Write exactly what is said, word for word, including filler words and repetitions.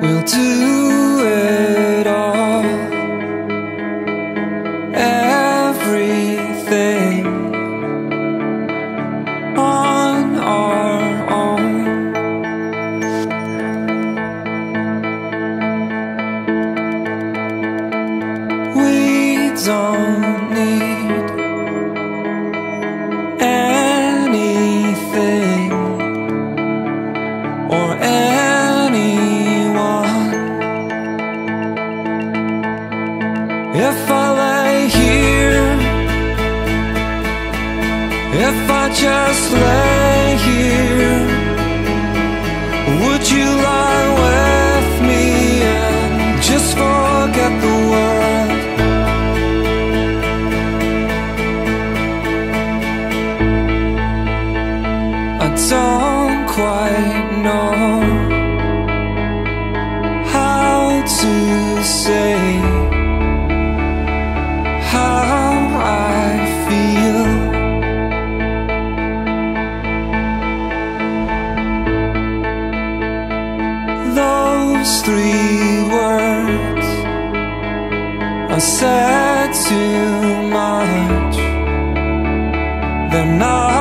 We'll do it all, everything on our own. We don't need anything or anything. If I lay here, if I just lay here, would you lie with me and just forget the world? I don't quite know how to say how I feel. Those three words I said too much. They're not